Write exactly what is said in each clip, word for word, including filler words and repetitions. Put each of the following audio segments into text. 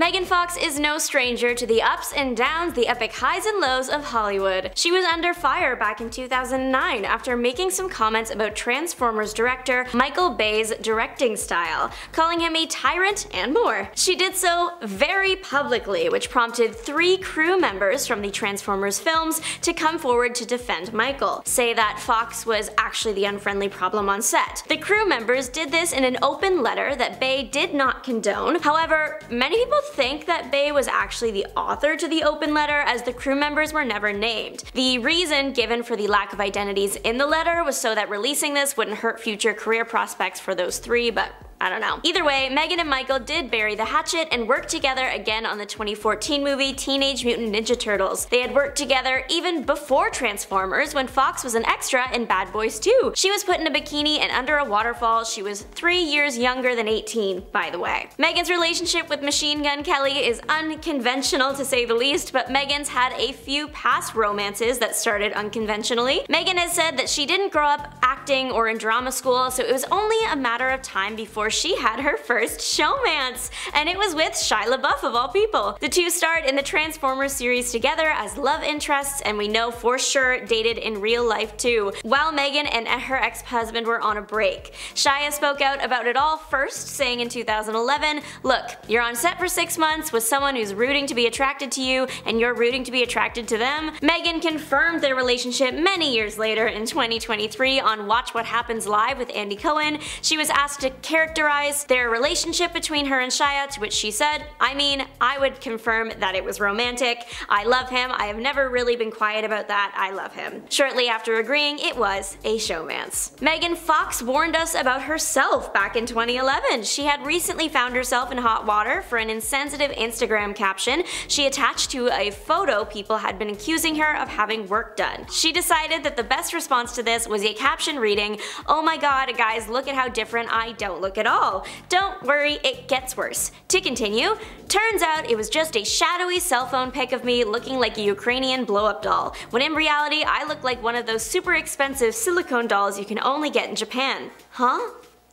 Megan Fox is no stranger to the ups and downs, the epic highs and lows of Hollywood. She was under fire back in two thousand nine after making some comments about Transformers director Michael Bay's directing style, calling him a tyrant and more. She did so very publicly, which prompted three crew members from the Transformers films to come forward to defend Michael, say that Fox was actually the unfriendly problem on set. The crew members did this in an open letter that Bay did not condone. However, many people think that Bay was actually the author to the open letter, as the crew members were never named. The reason given for the lack of identities in the letter was so that releasing this wouldn't hurt future career prospects for those three, but I don't know. Either way, Megan and Michael did bury the hatchet and worked together again on the twenty fourteen movie Teenage Mutant Ninja Turtles. They had worked together even before Transformers, when Fox was an extra in Bad Boys two. She was put in a bikini and under a waterfall. She was three years younger than eighteen, by the way. Megan's relationship with Machine Gun Kelly is unconventional to say the least, but Megan's had a few past romances that started unconventionally. Megan has said that she didn't grow up acting or in drama school, so it was only a matter of time before she had her first showmance, and it was with Shia LaBeouf of all people. The two starred in the Transformers series together as love interests, and we know for sure dated in real life too, while Megan and her ex-husband were on a break. Shia spoke out about it all first, saying in two thousand eleven, "Look, you're on set for six months with someone who's rooting to be attracted to you, and you're rooting to be attracted to them." Megan confirmed their relationship many years later in twenty twenty-three on Watch What Happens Live with Andy Cohen. She was asked to character their relationship between her and Shia, to which she said, "I mean, I would confirm that it was romantic. I love him. I have never really been quiet about that. I love him." Shortly after agreeing, it was a showmance. Megan Fox warned us about herself back in twenty eleven. She had recently found herself in hot water for an insensitive Instagram caption she attached to a photo people had been accusing her of having work done. She decided that the best response to this was a caption reading, "Oh my god, guys, look at how different I don't look at all. Don't worry, it gets worse." To continue, "Turns out it was just a shadowy cell phone pic of me looking like a Ukrainian blow-up doll, when in reality I look like one of those super expensive silicone dolls you can only get in Japan." Huh?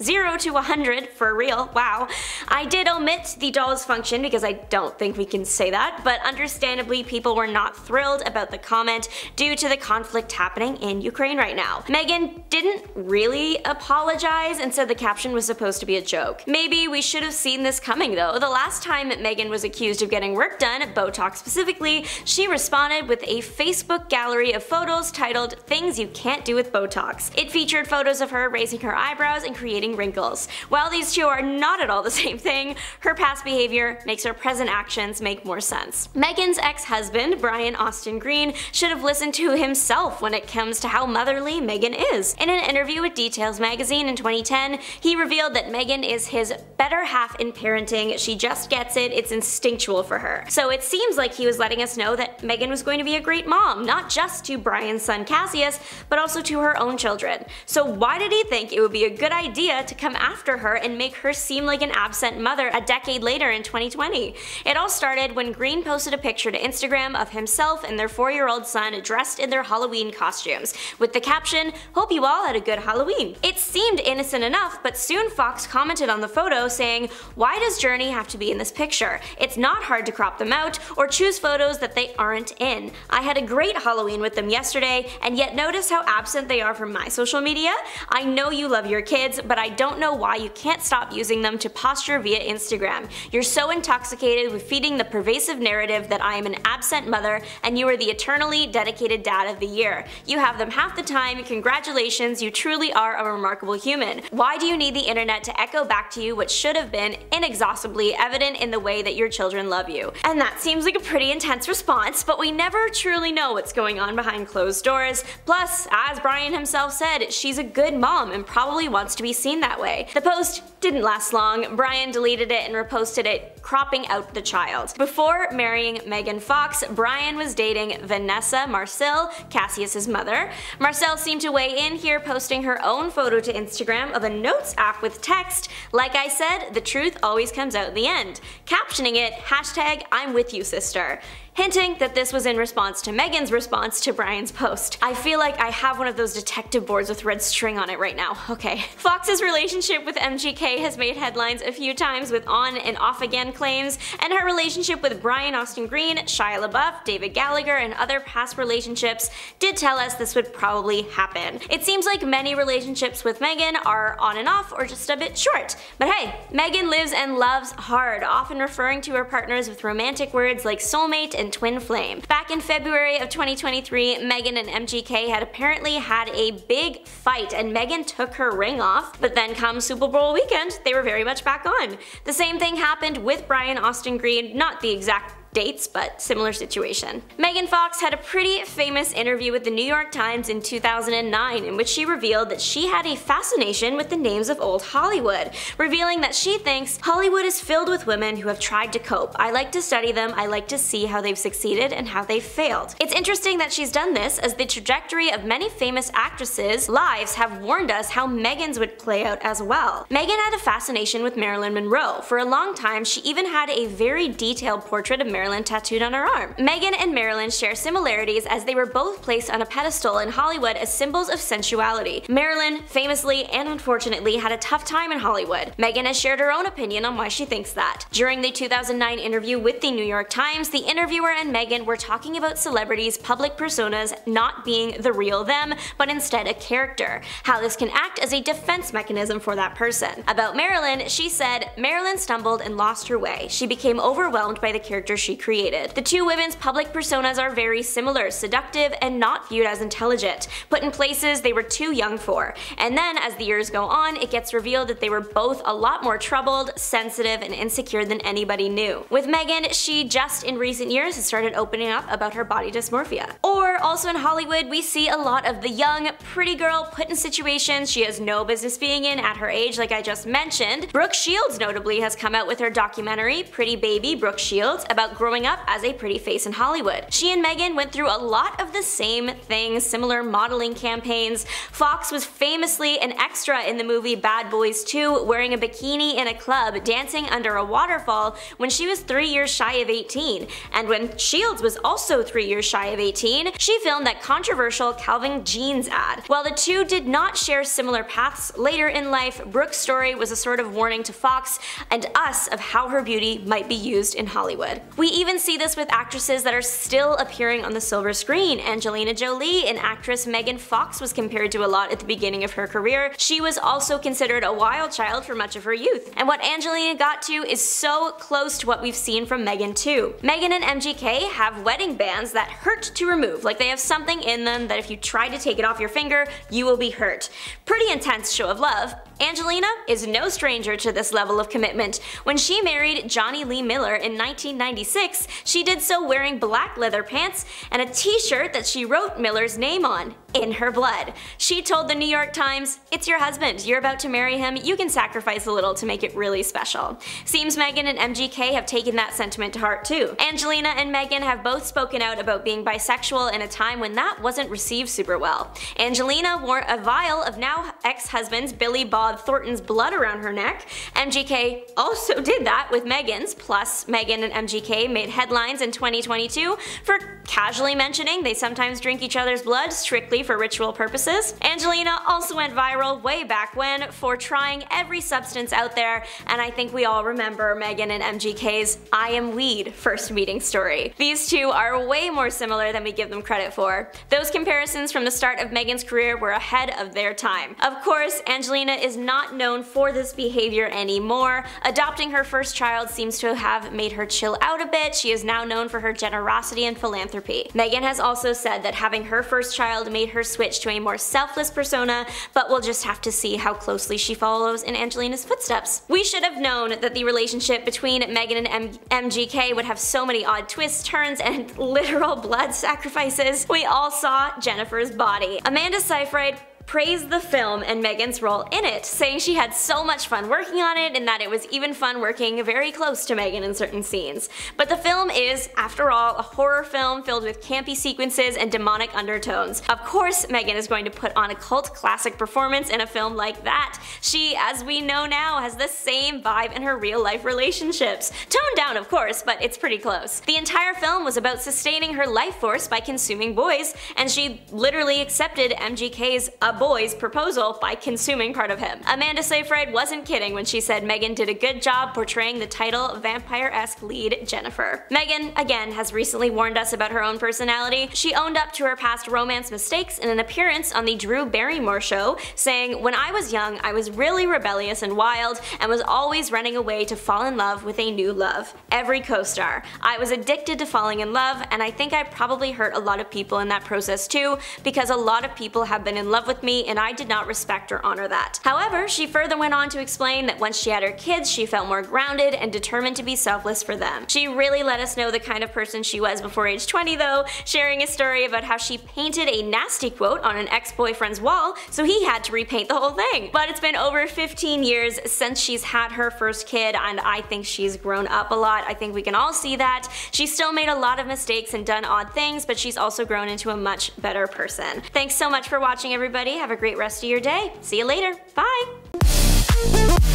zero to one hundred, for real, wow. I did omit the doll's function because I don't think we can say that, but understandably people were not thrilled about the comment due to the conflict happening in Ukraine right now. Megan didn't really apologize and said the caption was supposed to be a joke. Maybe we should have seen this coming though. The last time Megan was accused of getting work done, Botox specifically, she responded with a Facebook gallery of photos titled "Things You Can't Do with Botox." It featured photos of her raising her eyebrows and creating wrinkles. While these two are not at all the same thing, her past behavior makes her present actions make more sense. Megan's ex-husband, Brian Austin Green, should have listened to himself when it comes to how motherly Megan is. In an interview with Details magazine in twenty ten, he revealed that Megan is his better half in parenting. She just gets it, it's instinctual for her. So it seems like he was letting us know that Megan was going to be a great mom, not just to Brian's son Cassius, but also to her own children. So why did he think it would be a good idea to come after her and make her seem like an absent mother a decade later in twenty twenty. It all started when Green posted a picture to Instagram of himself and their four-year-old son dressed in their Halloween costumes, with the caption, "Hope you all had a good Halloween." It seemed innocent enough, but soon Fox commented on the photo saying, "Why does Journey have to be in this picture? It's not hard to crop them out or choose photos that they aren't in. I had a great Halloween with them yesterday, and yet notice how absent they are from my social media? I know you love your kids, but I I don't know why you can't stop using them to posture via Instagram. You're so intoxicated with feeding the pervasive narrative that I am an absent mother and you are the eternally dedicated dad of the year. You have them half the time, congratulations, you truly are a remarkable human. Why do you need the internet to echo back to you what should have been inexhaustibly evident in the way that your children love you?" And that seems like a pretty intense response, but we never truly know what's going on behind closed doors. Plus, as Brian himself said, she's a good mom and probably wants to be seen that way. The post didn't last long. Brian deleted it and reposted it, cropping out the child. Before marrying Megan Fox, Brian was dating Vanessa Marcel, Cassius's mother. Marcel seemed to weigh in here, posting her own photo to Instagram of a notes app with text, "Like I said, the truth always comes out in the end," captioning it, hashtag I'm with you sister, hinting that this was in response to Megan's response to Brian's post. I feel like I have one of those detective boards with red string on it right now. Okay. Fox's relationship with M G K has made headlines a few times with on and off again claims, and her relationship with Brian Austin Green, Shia LaBeouf, David Gallagher, and other past relationships did tell us this would probably happen. It seems like many relationships with Megan are on and off or just a bit short. But hey, Megan lives and loves hard, often referring to her partners with romantic words like soulmate and twin flame. Back in February of twenty twenty-three, Megan and M G K had apparently had a big fight and Megan took her ring off, but then come Super Bowl weekend, they were very much back on. The same thing happened with Brian Austin Green, not the exact dates, but similar situation. Megan Fox had a pretty famous interview with the New York Times in two thousand nine in which she revealed that she had a fascination with the names of old Hollywood, revealing that she thinks Hollywood is filled with women who have tried to cope. I like to study them, I like to see how they've succeeded and how they've failed. It's interesting that she's done this, as the trajectory of many famous actresses' lives have warned us how Megan's would play out as well. Megan had a fascination with Marilyn Monroe. For a long time, she even had a very detailed portrait of Marilyn Marilyn tattooed on her arm. Megan and Marilyn share similarities, as they were both placed on a pedestal in Hollywood as symbols of sensuality. Marilyn, famously and unfortunately, had a tough time in Hollywood. Megan has shared her own opinion on why she thinks that. During the two thousand nine interview with the New York Times, the interviewer and Megan were talking about celebrities' public personas not being the real them, but instead a character, how this can act as a defense mechanism for that person. About Marilyn, she said, "Marilyn stumbled and lost her way. She became overwhelmed by the character she created." The two women's public personas are very similar, seductive and not viewed as intelligent, put in places they were too young for. And then, as the years go on, it gets revealed that they were both a lot more troubled, sensitive, and insecure than anybody knew. With Megan, she just in recent years has started opening up about her body dysmorphia. Or, also in Hollywood, we see a lot of the young, pretty girl put in situations she has no business being in at her age, like I just mentioned. Brooke Shields, notably, has come out with her documentary, Pretty Baby Brooke Shields, about growing up as a pretty face in Hollywood. She and Megan went through a lot of the same things, similar modeling campaigns. Fox was famously an extra in the movie Bad Boys two, wearing a bikini in a club, dancing under a waterfall when she was three years shy of eighteen. And when Shields was also three years shy of eighteen, she filmed that controversial Calvin Jeans ad. While the two did not share similar paths later in life, Brooke's story was a sort of warning to Fox and us of how her beauty might be used in Hollywood. We even see this with actresses that are still appearing on the silver screen. Angelina Jolie, an actress Megan Fox was compared to a lot at the beginning of her career. She was also considered a wild child for much of her youth. And what Angelina got to is so close to what we've seen from Megan too. Megan and M G K have wedding bands that hurt to remove, like they have something in them that if you try to take it off your finger, you will be hurt. Pretty intense show of love. Angelina is no stranger to this level of commitment. When she married Johnny Lee Miller in nineteen ninety-six, she did so wearing black leather pants and a t-shirt that she wrote Miller's name on, in her blood. She told the New York Times, "It's your husband, you're about to marry him, you can sacrifice a little to make it really special." Seems Megan and M G K have taken that sentiment to heart too. Angelina and Megan have both spoken out about being bisexual in a time when that wasn't received super well. Angelina wore a vial of now ex-husband's Billy Bob Thornton's blood around her neck. M G K also did that with Megan's. Plus, Megan and M G K made headlines in twenty twenty-two for casually mentioning they sometimes drink each other's blood strictly for ritual purposes. Angelina also went viral way back when for trying every substance out there, and I think we all remember Megan and M G K's I am weed first meeting story. These two are way more similar than we give them credit for. Those comparisons from the start of Megan's career were ahead of their time. Of course, Angelina is not known for this behavior anymore. Adopting her first child seems to have made her chill out a bit. She is now known for her generosity and philanthropy. Megan has also said that having her first child made her switch to a more selfless persona, but we'll just have to see how closely she follows in Angelina's footsteps. We should have known that the relationship between Megan and M MGK would have so many odd twists, turns, and literal blood sacrifices. We all saw Jennifer's Body. Amanda Seyfried praised the film and Megan's role in it, saying she had so much fun working on it and that it was even fun working very close to Megan in certain scenes. But the film is, after all, a horror film filled with campy sequences and demonic undertones. Of course Megan is going to put on a cult classic performance in a film like that. She, as we know now, has the same vibe in her real life relationships. Toned down, of course, but it's pretty close. The entire film was about sustaining her life force by consuming boys, and she literally accepted M G K's boy's proposal by consuming part of him. Amanda Seyfried wasn't kidding when she said Megan did a good job portraying the title vampire-esque lead Jennifer. Megan, again, has recently warned us about her own personality. She owned up to her past romance mistakes in an appearance on the Drew Barrymore show, saying, "When I was young, I was really rebellious and wild and was always running away to fall in love with a new love. Every co-star. I was addicted to falling in love, and I think I probably hurt a lot of people in that process too, because a lot of people have been in love with me and I did not respect or honor that." However, she further went on to explain that once she had her kids, she felt more grounded and determined to be selfless for them. She really let us know the kind of person she was before age twenty though, sharing a story about how she painted a nasty quote on an ex-boyfriend's wall, so he had to repaint the whole thing. But it's been over fifteen years since she's had her first kid, and I think she's grown up a lot. I think we can all see that. She's still made a lot of mistakes and done odd things, but she's also grown into a much better person. Thanks so much for watching, everybody. Have a great rest of your day. See you later. Bye!